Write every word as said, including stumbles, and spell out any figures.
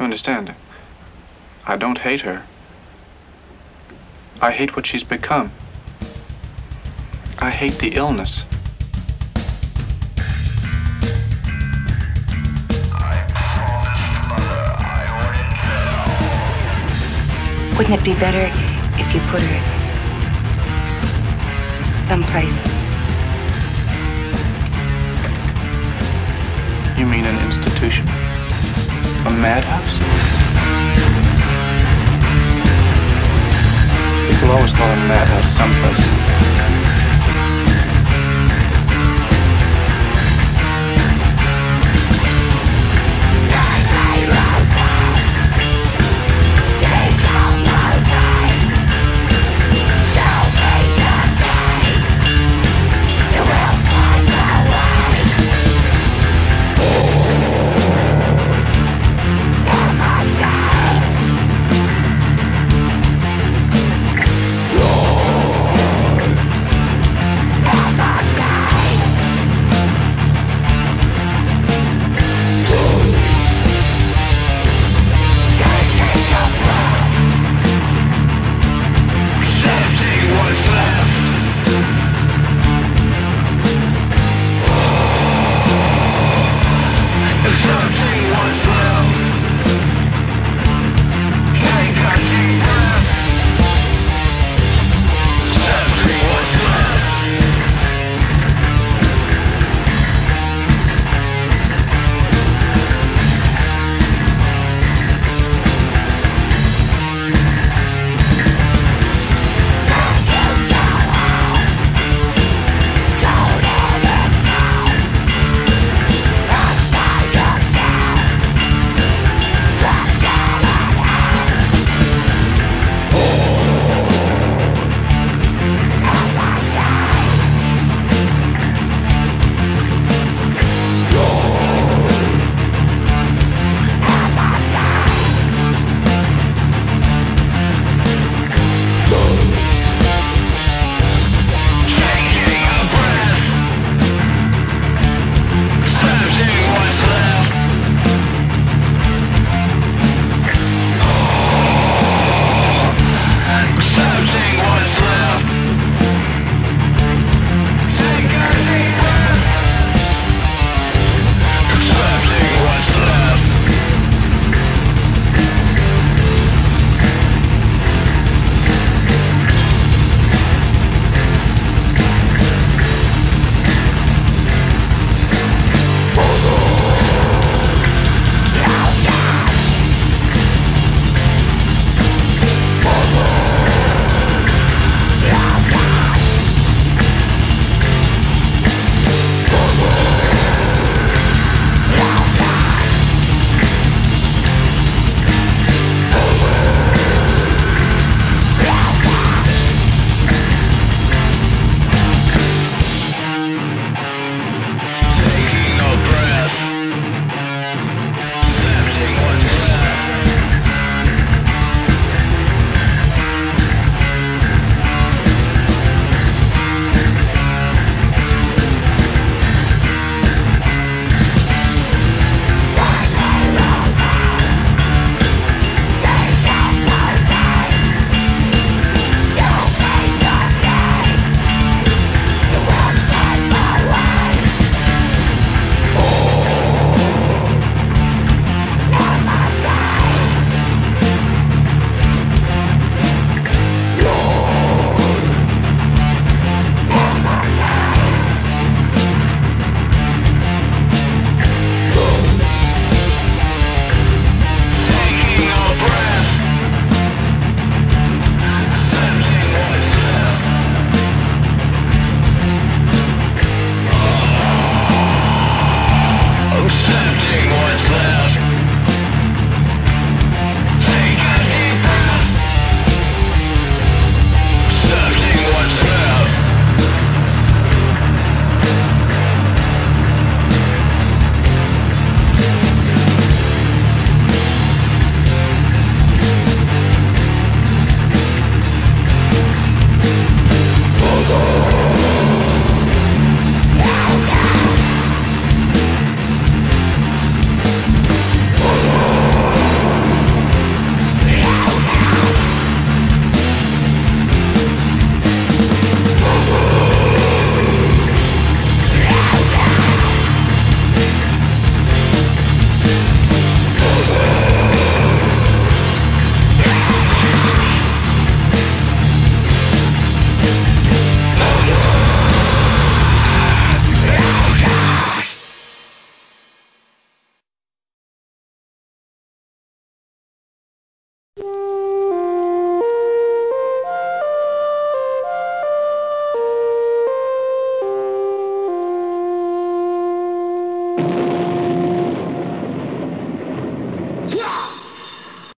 You understand? I don't hate her. I hate what she's become. I hate the illness. Wouldn't it be better if you put her someplace? You mean an institution? A madhouse? People always call a madhouse someplace.